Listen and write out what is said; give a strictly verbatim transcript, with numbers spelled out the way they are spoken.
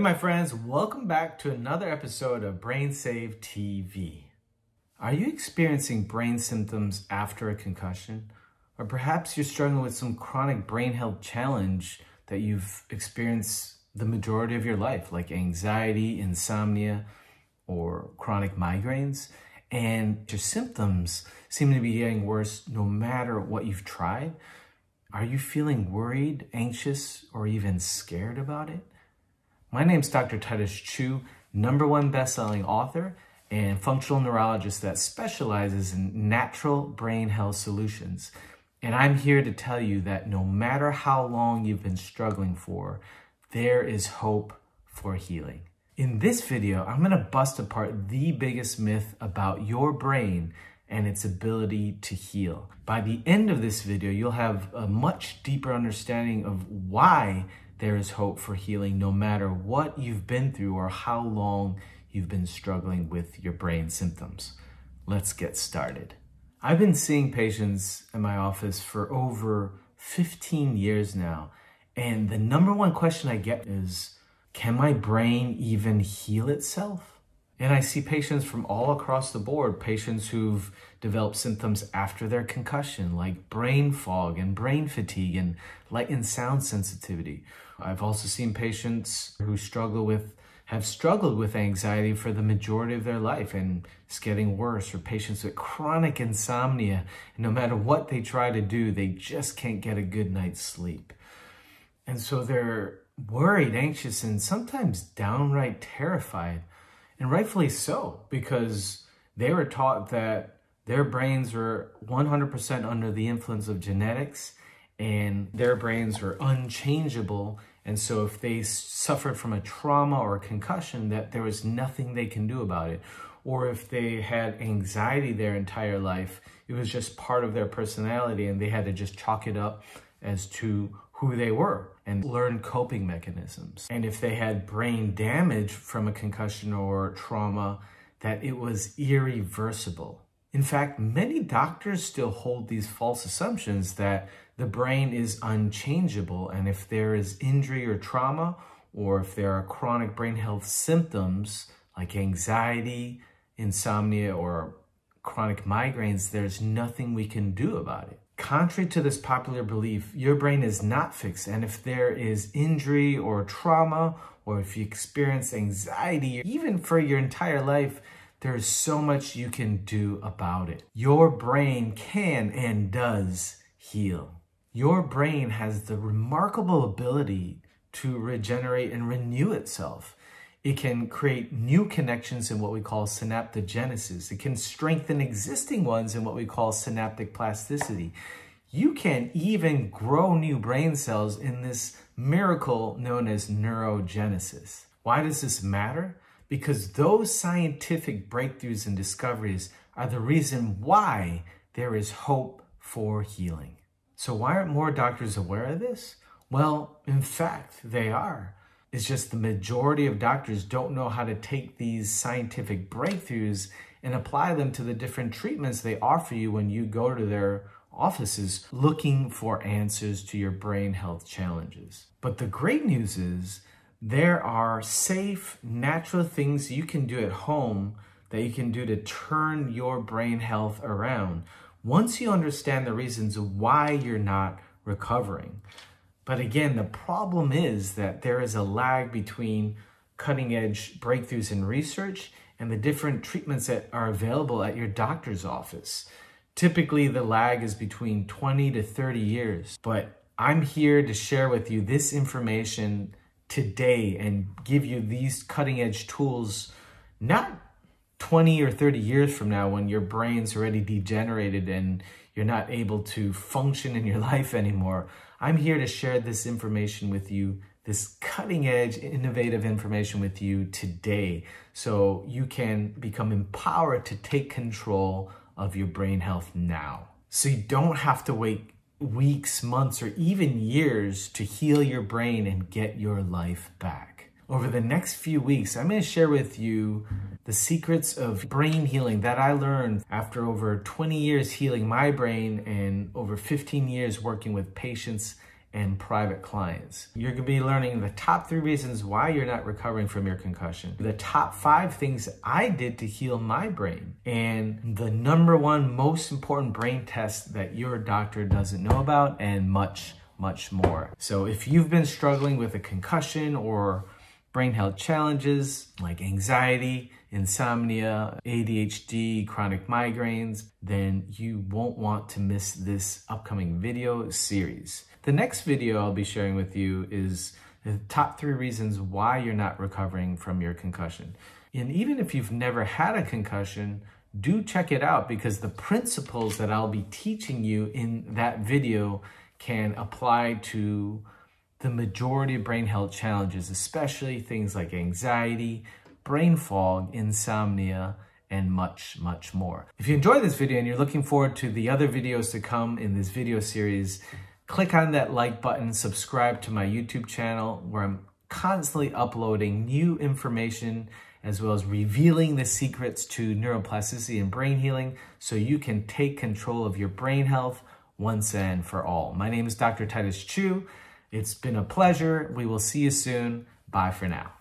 Hey my friends, welcome back to another episode of BrainSAVE T V. Are you experiencing brain symptoms after a concussion? Or perhaps you're struggling with some chronic brain health challenge that you've experienced the majority of your life, like anxiety, insomnia, or chronic migraines, and your symptoms seem to be getting worse no matter what you've tried? Are you feeling worried, anxious, or even scared about it? My name's Doctor Titus Chiu, number one best-selling author and functional neurologist that specializes in natural brain health solutions. And I'm here to tell you that no matter how long you've been struggling for, there is hope for healing. In this video, I'm gonna bust apart the biggest myth about your brain and its ability to heal. By the end of this video, you'll have a much deeper understanding of why there is hope for healing no matter what you've been through or how long you've been struggling with your brain symptoms. Let's get started. I've been seeing patients in my office for over fifteen years now, and the number one question I get is, can my brain even heal itself? And I see patients from all across the board, patients who've developed symptoms after their concussion, like brain fog and brain fatigue and light and sound sensitivity. I've also seen patients who struggle with, have struggled with anxiety for the majority of their life and it's getting worse, or patients with chronic insomnia, and no matter what they try to do, they just can't get a good night's sleep. And so they're worried, anxious, and sometimes downright terrified. And rightfully so, because they were taught that their brains were one hundred percent under the influence of genetics and their brains were unchangeable. And so if they suffered from a trauma or a concussion, that there was nothing they can do about it. Or if they had anxiety their entire life, it was just part of their personality and they had to just chalk it up as to who they were and learn coping mechanisms. And if they had brain damage from a concussion or trauma, that it was irreversible. In fact, many doctors still hold these false assumptions that the brain is unchangeable, and if there is injury or trauma, or if there are chronic brain health symptoms like anxiety, insomnia, or chronic migraines, there's nothing we can do about it. Contrary to this popular belief, your brain is not fixed, and if there is injury or trauma, or if you experience anxiety, even for your entire life, there is so much you can do about it. Your brain can and does heal. Your brain has the remarkable ability to regenerate and renew itself. It can create new connections in what we call synaptogenesis. It can strengthen existing ones in what we call synaptic plasticity. You can even grow new brain cells in this miracle known as neurogenesis. Why does this matter? Because those scientific breakthroughs and discoveries are the reason why there is hope for healing. So why aren't more doctors aware of this? Well, in fact, they are. It's just the majority of doctors don't know how to take these scientific breakthroughs and apply them to the different treatments they offer you when you go to their offices looking for answers to your brain health challenges. But the great news is there are safe, natural things you can do at home that you can do to turn your brain health around once you understand the reasons why you're not recovering. But again, the problem is that there is a lag between cutting-edge breakthroughs in research and the different treatments that are available at your doctor's office. Typically, the lag is between twenty to thirty years, but I'm here to share with you this information today and give you these cutting-edge tools, not twenty or thirty years from now when your brain's already degenerated and you're not able to function in your life anymore. I'm here to share this information with you, this cutting-edge, innovative information with you today, so you can become empowered to take control of your brain health now. So you don't have to wait weeks, months, or even years to heal your brain and get your life back. Over the next few weeks, I'm going to share with you the secrets of brain healing that I learned after over twenty years healing my brain and over fifteen years working with patients and private clients. You're gonna be learning the top three reasons why you're not recovering from your concussion, the top five things I did to heal my brain, and the number one most important brain test that your doctor doesn't know about, and much, much more. So if you've been struggling with a concussion or brain health challenges like anxiety, insomnia, A D H D, chronic migraines, then you won't want to miss this upcoming video series. The next video I'll be sharing with you is the top three reasons why you're not recovering from your concussion. And even if you've never had a concussion, do check it out, because the principles that I'll be teaching you in that video can apply to the majority of brain health challenges, especially things like anxiety, brain fog, insomnia, and much, much more. If you enjoyed this video and you're looking forward to the other videos to come in this video series, click on that like button, subscribe to my YouTube channel where I'm constantly uploading new information as well as revealing the secrets to neuroplasticity and brain healing so you can take control of your brain health once and for all. My name is Doctor Titus Chiu. It's been a pleasure. We will see you soon. Bye for now.